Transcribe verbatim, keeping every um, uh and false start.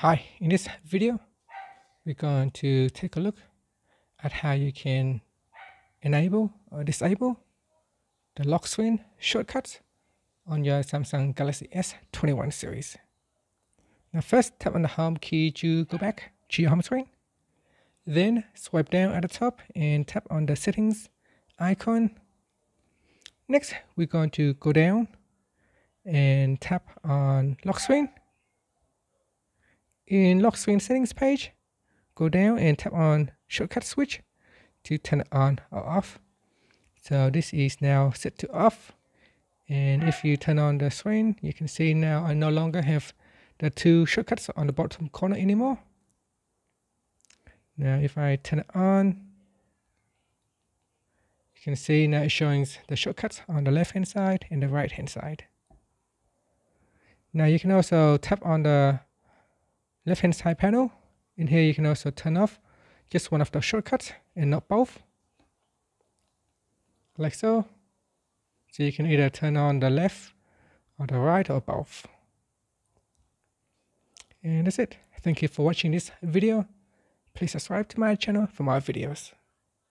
Hi, in this video, we're going to take a look at how you can enable or disable the lock screen shortcuts on your Samsung Galaxy S twenty-one series. Now first, tap on the home key to go back to your home screen. Then swipe down at the top and tap on the settings icon. Next, we're going to go down and tap on lock screen. In lock screen settings page, go down and tap on shortcut switch to turn it on or off. So this is now set to off, and if you turn on the screen, you can see now I no longer have the two shortcuts on the bottom corner anymore. Now if I turn it on, you can see now it's showing the shortcuts on the left hand side and the right hand side. Now you can also tap on the left hand side panel. In here you can also turn off just one of the shortcuts and not both, like so. So you can either turn on the left or the right or both. And that's it. Thank you for watching this video. Please subscribe to my channel for more videos.